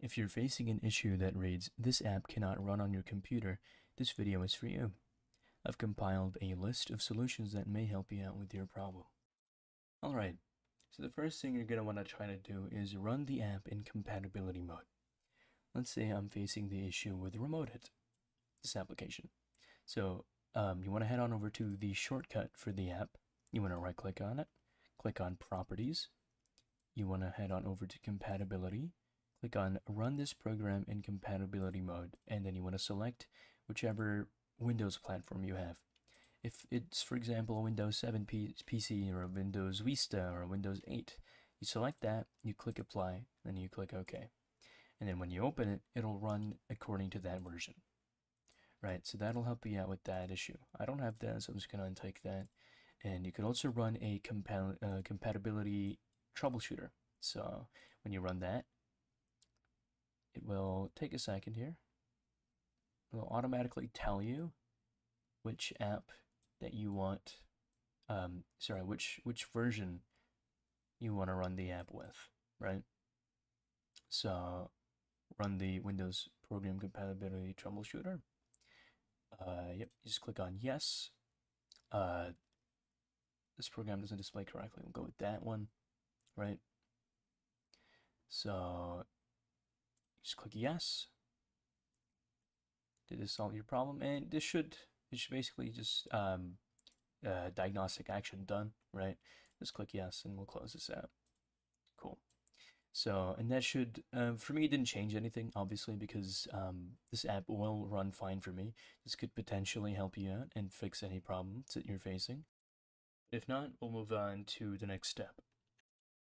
If you're facing an issue that reads, "This app cannot run on your computer," this video is for you. I've compiled a list of solutions that may help you out with your problem. Alright, so the first thing you're going to want to try to do is run the app in compatibility mode. Let's say I'm facing the issue with remote.it, this application. So you want to head on over to the shortcut for the app. You want to right click on it, click on Properties. You want to head on over to Compatibility. Click on Run this program in compatibility mode, and then you want to select whichever Windows platform you have. If it's, for example, a Windows 7 PC or a Windows Vista or a Windows 8, you select that, you click Apply, then you click OK. And then when you open it, it'll run according to that version. Right, so that'll help you out with that issue. I don't have that, so I'm just going to untick that. And you can also run a compatibility troubleshooter. So when you run that, it will take a second here. It will automatically tell you which app that you want, which version you want to run the app with, right? So run the Windows Program Compatibility Troubleshooter. Yep, you just click on yes. This program doesn't display correctly. We'll go with that one, right? So just click yes. Did this solve your problem? And this should basically just diagnostic action done, right? Just click yes, and we'll close this out. Cool. So, and that should, for me, it didn't change anything, obviously, because this app will run fine for me. This could potentially help you out and fix any problems that you're facing. If not, we'll move on to the next step.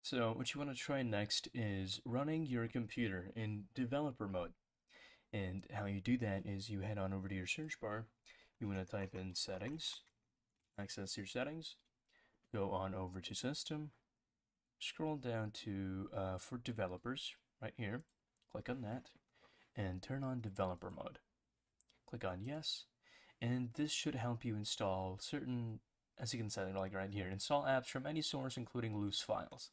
So what you want to try next is running your computer in developer mode. And how you do that is you head on over to your search bar. You want to type in settings, access your settings, go on over to system, scroll down to for developers right here, click on that, and turn on developer mode. Click on yes, and this should help you install certain, as you can set it like right here, install apps from any source including loose files.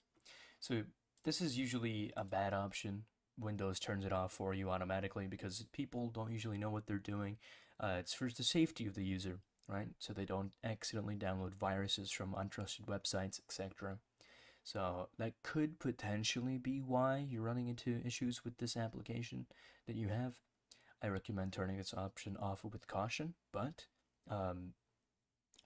So this is usually a bad option. Windows turns it off for you automatically because people don't usually know what they're doing. It's for the safety of the user, right? So they don't accidentally download viruses from untrusted websites, etc. So that could potentially be why you're running into issues with this application that you have. I recommend turning this option off with caution, but or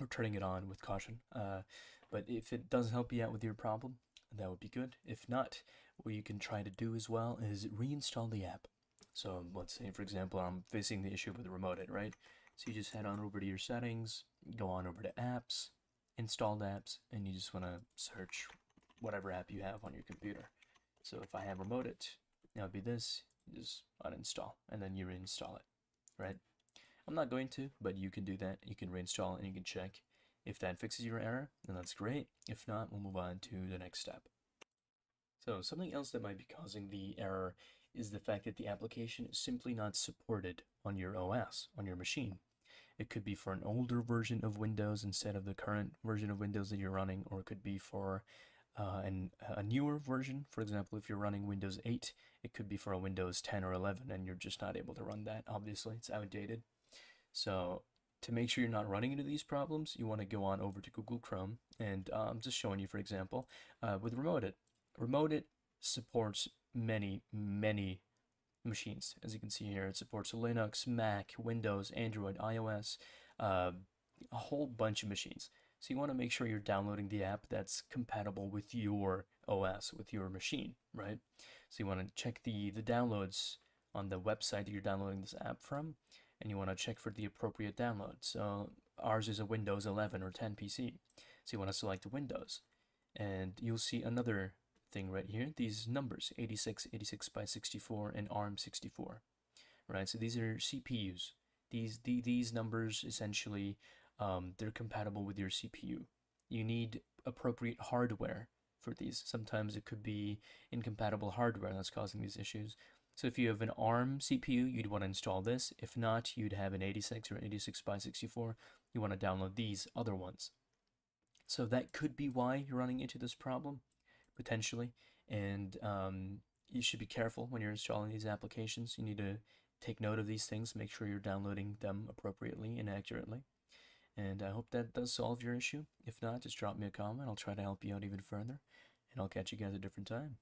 turning it on with caution. But if it does help you out with your problem, that would be good. If not, what you can try to do as well is reinstall the app. So let's say, for example, I'm facing the issue with remote.it, right? So you just head on over to your settings, go on over to apps, installed apps, and you just want to search whatever app you have on your computer. So if I have remote.it, that would be this. You just uninstall, and then you reinstall it, right? I'm not going to, but you can do that. You can reinstall and you can check. If that fixes your error, then that's great. If not, we'll move on to the next step. So something else that might be causing the error is the fact that the application is simply not supported on your OS, on your machine. It could be for an older version of Windows instead of the current version of Windows that you're running, or it could be for a newer version. For example, if you're running Windows 8, it could be for a Windows 10 or 11, and you're just not able to run that. Obviously, it's outdated. So to make sure you're not running into these problems, you want to go on over to Google Chrome, and I'm just showing you, for example, with remote.it. Remote.it supports many machines. As you can see here, it supports Linux, Mac, Windows, Android, iOS, a whole bunch of machines. So you want to make sure you're downloading the app that's compatible with your OS, with your machine, right? So you want to check the downloads on the website that you're downloading this app from, and you want to check for the appropriate download. So ours is a Windows 11 or 10 PC. So you want to select Windows, and you'll see another thing right here. These numbers, 86, 86 by 64, and ARM 64, right? So these are CPUs. These numbers essentially, they're compatible with your CPU. You need appropriate hardware for these. Sometimes it could be incompatible hardware that's causing these issues. So if you have an ARM CPU, you'd want to install this. If not, you'd have an 86 or 86 by 64. You want to download these other ones. So that could be why you're running into this problem, potentially. And you should be careful when you're installing these applications. You need to take note of these things, make sure you're downloading them appropriately and accurately. And I hope that does solve your issue. If not, just drop me a comment. I'll try to help you out even further, and I'll catch you guys at a different time.